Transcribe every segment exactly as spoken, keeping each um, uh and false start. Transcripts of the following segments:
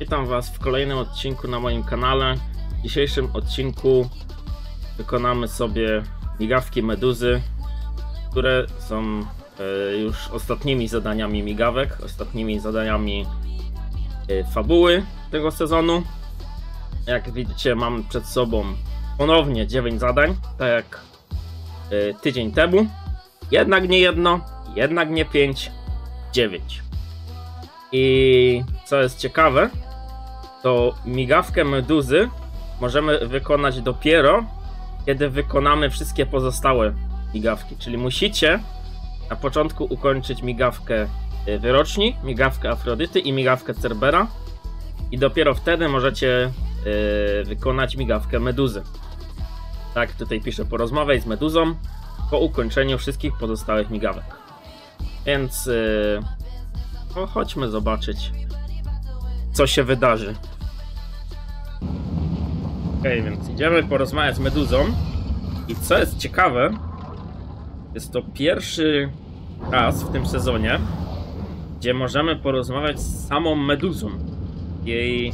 Witam Was w kolejnym odcinku na moim kanale. W dzisiejszym odcinku wykonamy sobie migawki meduzy, które są już ostatnimi zadaniami migawek, ostatnimi zadaniami fabuły tego sezonu. Jak widzicie, mamy przed sobą ponownie dziewięć zadań, tak jak tydzień temu. Jednak nie jedno, jednak nie pięć, dziewięć. I co jest ciekawe, to migawkę meduzy możemy wykonać dopiero, kiedy wykonamy wszystkie pozostałe migawki. Czyli musicie na początku ukończyć migawkę wyroczni, migawkę Afrodyty i migawkę Cerbera. I dopiero wtedy możecie yy, wykonać migawkę meduzy. Tak, tutaj piszę, po rozmowie z meduzą, po ukończeniu wszystkich pozostałych migawek. Więc... Yy, O, chodźmy zobaczyć, co się wydarzy. Ok, więc idziemy porozmawiać z meduzą. I co jest ciekawe, jest to pierwszy raz w tym sezonie, gdzie możemy porozmawiać z samą meduzą, jej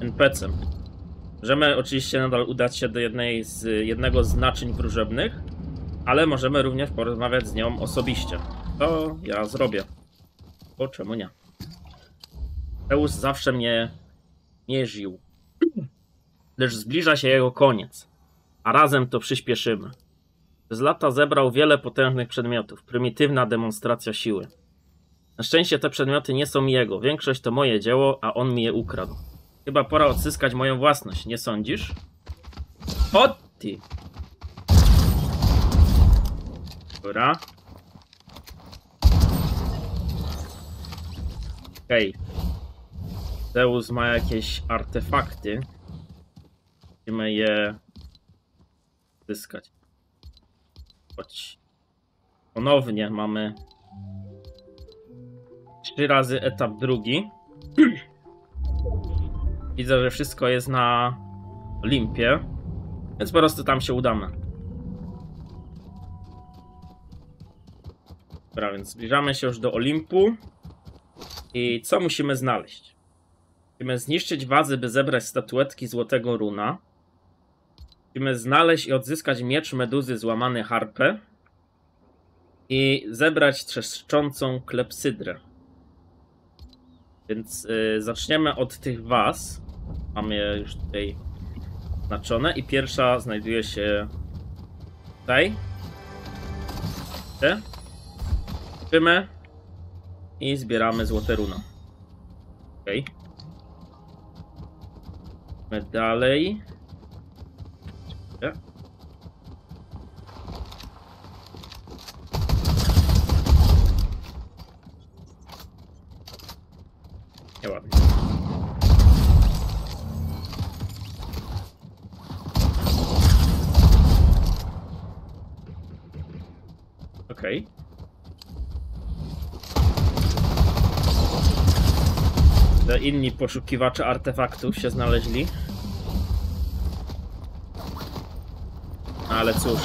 en pe ce em. Możemy oczywiście nadal udać się do jednej z, jednego z naczyń wróżebnych, ale możemy również porozmawiać z nią osobiście. To ja zrobię. O, czemu nie? Zeus zawsze mnie mierzył, lecz zbliża się jego koniec, a razem to przyspieszymy. Przez lata zebrał wiele potężnych przedmiotów, prymitywna demonstracja siły. Na szczęście te przedmioty nie są jego, większość to moje dzieło, a on mi je ukradł. Chyba pora odzyskać moją własność, nie sądzisz? O ty! Dobra. Okej, Zeus ma jakieś artefakty. Musimy je zyskać. Chodź. Ponownie mamy trzy razy etap drugi. Widzę, że wszystko jest na Olimpie, więc po prostu tam się udamy. Dobra, więc zbliżamy się już do Olimpu. I co musimy znaleźć? Musimy zniszczyć wazy, by zebrać statuetki złotego runa. Musimy znaleźć i odzyskać miecz meduzy złamany Harpe. I zebrać trzeszczącą klepsydrę. Więc yy, zaczniemy od tych waz. Mamy je już tutaj znaczone. I pierwsza znajduje się tutaj. Te. Czymy. I zbieramy złote runo. Okej. Okay. Dalej. Okay. Nieładnie. Okej. Okay. Inni poszukiwacze artefaktów się znaleźli. Ale cóż.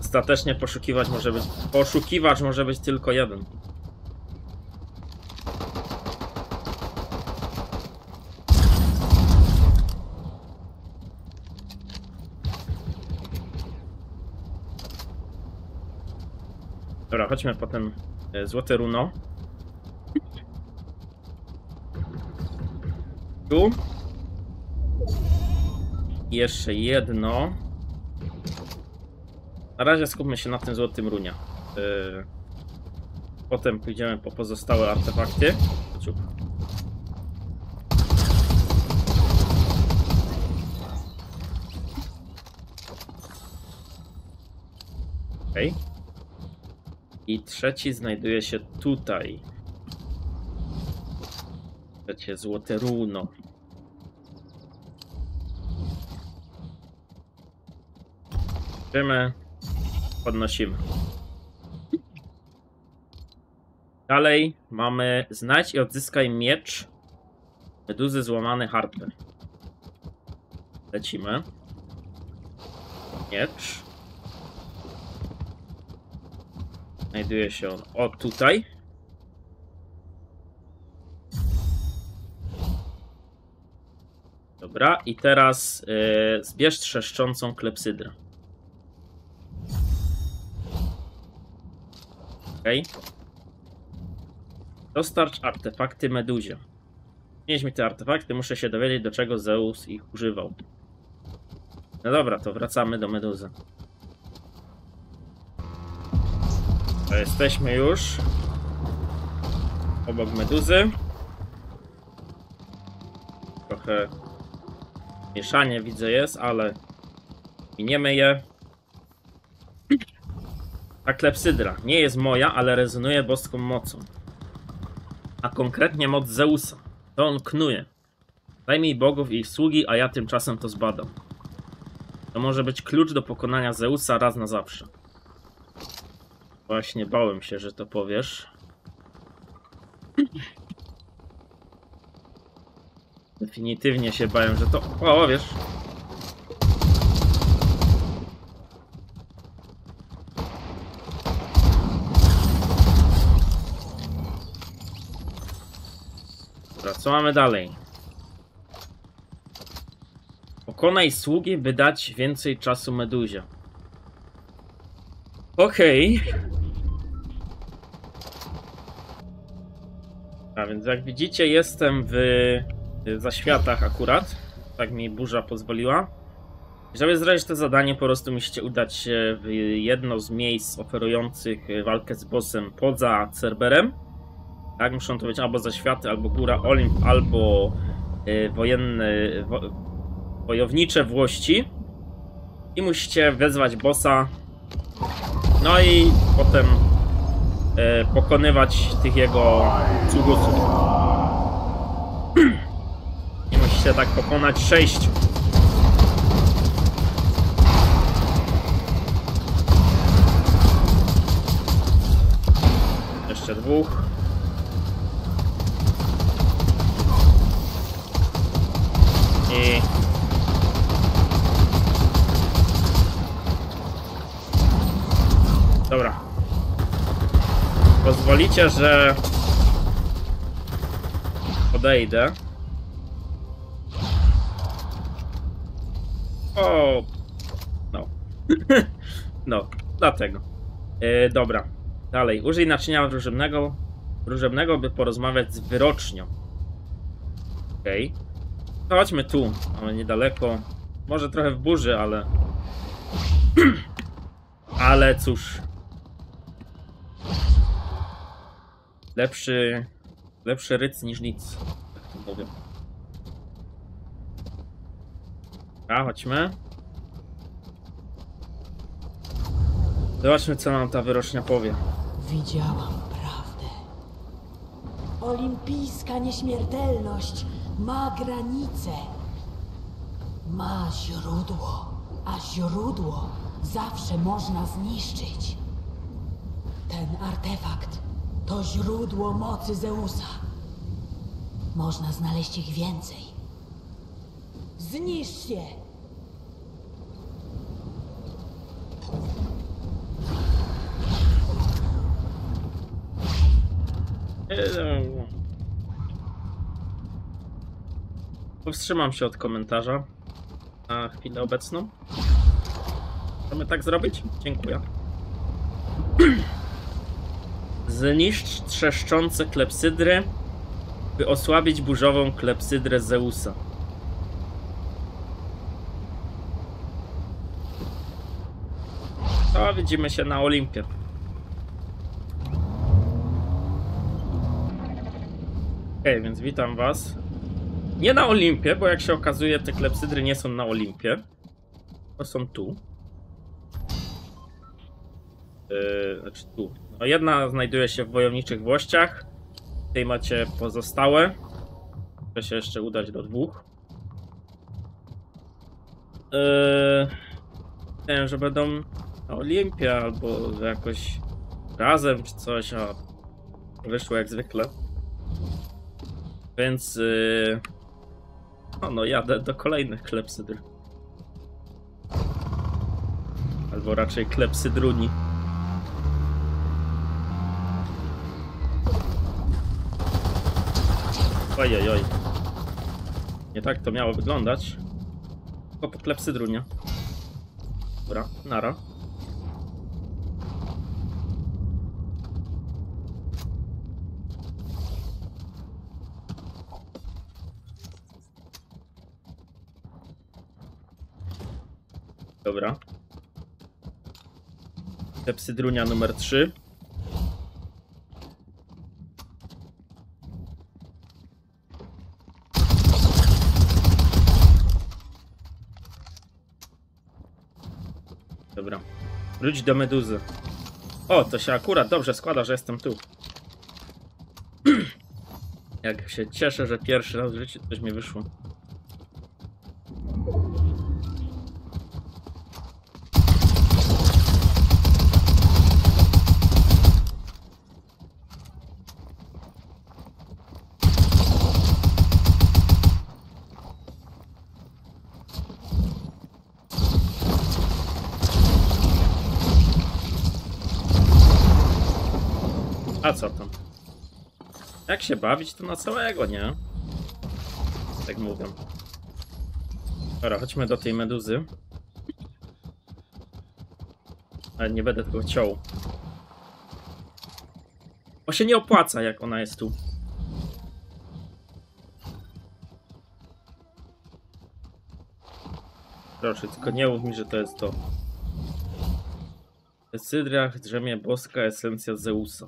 Ostatecznie poszukiwać może być. Poszukiwacz może być tylko jeden. Dobra, chodźmy potem złote runo. Tu. I jeszcze jedno. Na razie skupmy się na tym złotym runie. Potem pójdziemy po pozostałe artefakty. Okej. Okay. I trzeci znajduje się tutaj. Trzecie złote runo. Bierzemy, podnosimy. Dalej mamy znajdź i odzyskaj miecz meduzy złamany Harpe. Lecimy. Miecz. Znajduje się on o tutaj. Dobra, i teraz yy, zbierz trzeszczącą klepsydrę. Okej. Okay. Dostarcz artefakty Meduzie. Nieź mi te artefakty, muszę się dowiedzieć, do czego Zeus ich używał. No dobra, to wracamy do Meduzy. To jesteśmy już obok Meduzy. Trochę mieszanie widzę jest, ale miniemy je. Ta klepsydra nie jest moja, ale rezonuje boską mocą. A konkretnie moc Zeusa. To on knuje. Zajmij bogów i ich sługi, a ja tymczasem to zbadam. To może być klucz do pokonania Zeusa raz na zawsze. Właśnie bałem się, że to powiesz. Definitywnie się bałem, że to... O, wiesz. Co mamy dalej? Pokonaj sługi, by dać więcej czasu Meduzie. Okej. Okay. A więc jak widzicie, jestem w zaświatach akurat. Tak mi burza pozwoliła. Żeby zrobić to zadanie, po prostu musicie udać się w jedno z miejsc oferujących walkę z bossem poza Cerberem. Tak, muszą to być albo zaświaty, albo góra Olimp, albo y, wojenne, wo, wojownicze włości. I musicie wezwać bossa. No i potem y, pokonywać tych jego sługusów. I musicie tak pokonać sześciu. Jeszcze dwóch. I... Dobra. Pozwolicie, że podejdę. O, no. No, dlatego. Yy, dobra. Dalej. Użyj naczynia wróżebnego, wróżebnego, by porozmawiać z wyrocznią. Okej. Okay. No chodźmy tu, ale niedaleko. Może trochę w burzy, ale... ale cóż. Lepszy... Lepszy ryc niż nic. Tak to powiem. A, chodźmy. Zobaczmy, co nam ta wyrocznia powie. Widziałam prawdę. Olimpijska nieśmiertelność ma granice, ma źródło, a źródło zawsze można zniszczyć. Ten artefakt to źródło mocy Zeusa. Można znaleźć ich więcej. Zniszcz je! Hello. Powstrzymam się od komentarza na chwilę obecną. Możemy tak zrobić? Dziękuję. Zniszcz trzeszczące klepsydry, by osłabić burzową klepsydrę Zeusa. To widzimy się na Olimpie. Okej, więc witam was. Nie na Olimpie, bo jak się okazuje, te klepsydry nie są na Olimpie. To są tu. Yy, znaczy tu. No jedna znajduje się w wojowniczych włościach. Tutaj macie pozostałe. Muszę się jeszcze udać do dwóch. Yy, myślałem, że będą na Olimpie albo jakoś razem czy coś, a wyszło jak zwykle. Więc... Yy... No, no jadę do kolejnych klepsydr. Albo raczej klepsydruni. Ojojoj. Nie tak to miało wyglądać. Tylko po klepsydru, nie? Dobra, nara. Dobra. Klepsydrunia numer trzy. Dobra. Wróć do meduzy. O, to się akurat dobrze składa, że jestem tu. Jak się cieszę, że pierwszy raz w życiu coś mi wyszło. A co tam? Jak się bawić, to na całego, nie? Tak mówię. Dobra, chodźmy do tej meduzy. Ale nie będę tego ciął. Bo się nie opłaca, jak ona jest tu. Proszę, tylko nie mów mi, że to jest to. W cydrach drzemie boska esencja Zeusa.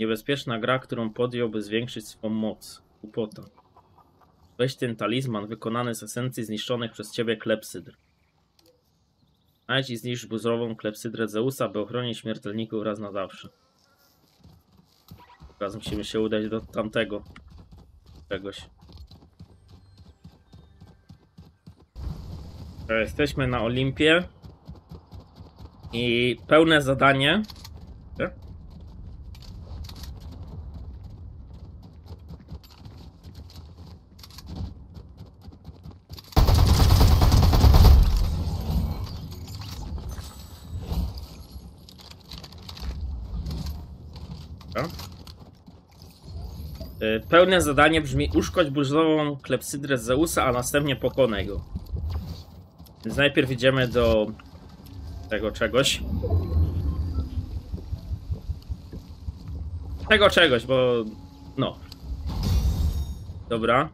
Niebezpieczna gra, którą podjął, by zwiększyć swą moc. Głupota. Weź ten talizman wykonany z esencji zniszczonych przez ciebie klepsydr. Znajdź i zniszcz buzową klepsydrę Zeusa, by ochronić śmiertelników raz na zawsze. Teraz musimy się udać do tamtego czegoś. Jesteśmy na Olimpie. I pełne zadanie. Pełne zadanie brzmi: uszkodź burzową klepsydrę Zeusa, a następnie pokonaj go. Więc najpierw idziemy do tego czegoś. Tego czegoś, bo no. Dobra.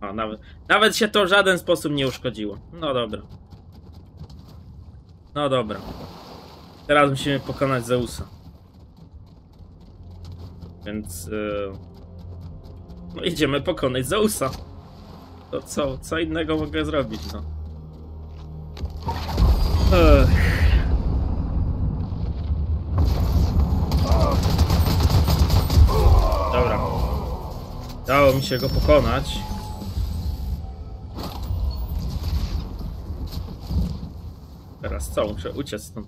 A, nawet, nawet się to w żaden sposób nie uszkodziło. No dobra. No dobra. Teraz musimy pokonać Zeusa. Więc yy, no idziemy pokonać Zeusa. To co? Co innego mogę zrobić, no. Ech. Dobra. Dało mi się go pokonać. Teraz co? Muszę uciec stąd.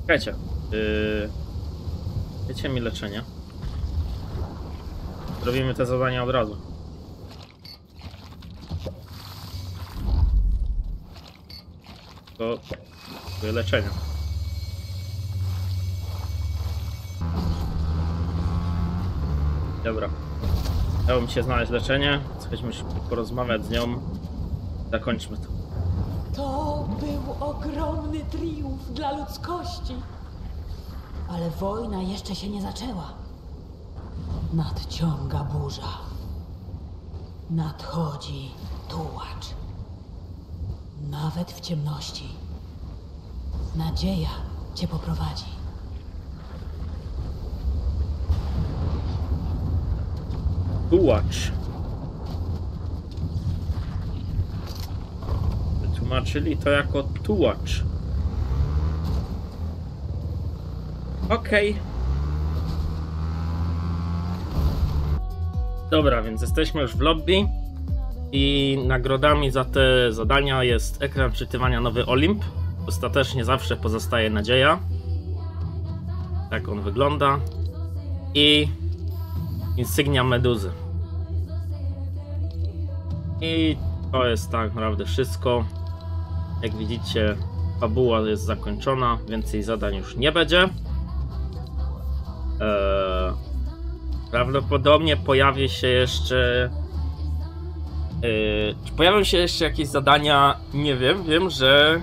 Czekajcie. Yy... Wiecie mi leczenie. Robimy te zadania od razu. To leczenie. Dobra. Dało mi się znaleźć leczenie. Chodźmy porozmawiać z nią. Zakończmy to. To był ogromny triumf dla ludzkości. Ale wojna jeszcze się nie zaczęła. Nadciąga burza. Nadchodzi tułacz. Nawet w ciemności. Nadzieja cię poprowadzi. Tułacz. Wytłumaczyli to jako tułacz. Okej. Okay. Dobra, więc jesteśmy już w lobby i nagrodami za te zadania jest ekran czytywania Nowy Olimp. Ostatecznie zawsze pozostaje nadzieja. Tak on wygląda. I insygnia meduzy. I to jest tak naprawdę wszystko. Jak widzicie, fabuła jest zakończona, więcej zadań już nie będzie. Eee, prawdopodobnie pojawi się jeszcze... Eee, czy pojawią się jeszcze jakieś zadania? Nie wiem, wiem, że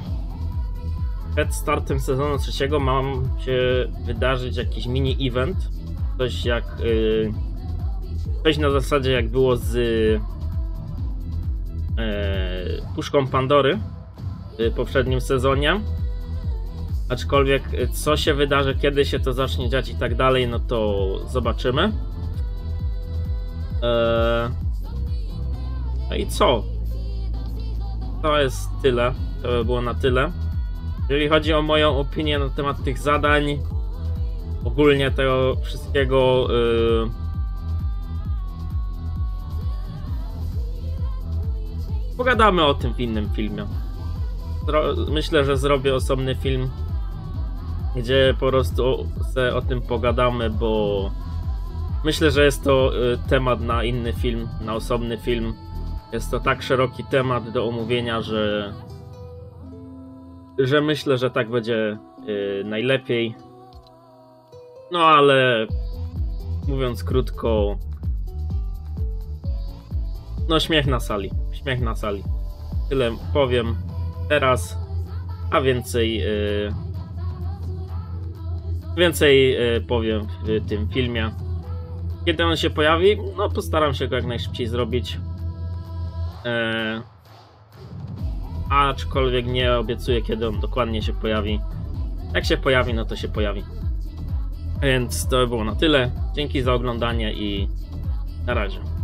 przed startem sezonu trzeciego mam się wydarzyć jakiś mini-event. Coś jak... Eee, coś na zasadzie jak było z... Eee, puszką Pandory w poprzednim sezonie. Aczkolwiek co się wydarzy, kiedy się to zacznie dziać i tak dalej, no to zobaczymy. Eee... No i co? To jest tyle. To by było na tyle. Jeżeli chodzi o moją opinię na temat tych zadań, ogólnie tego wszystkiego... Yy... Pogadamy o tym w innym filmie. Zro... Myślę, że zrobię osobny film, gdzie po prostu se o tym pogadamy, bo myślę, że jest to temat na inny film, na osobny film. Jest to tak szeroki temat do omówienia, że, że myślę, że tak będzie najlepiej. No ale mówiąc krótko, no śmiech na sali, śmiech na sali. Tyle powiem teraz, a więcej... Yy... Więcej powiem w tym filmie. Kiedy on się pojawi, no postaram się go jak najszybciej zrobić. Eee, aczkolwiek nie obiecuję, kiedy on dokładnie się pojawi. Jak się pojawi, no to się pojawi. Więc to by było na tyle. Dzięki za oglądanie i na razie.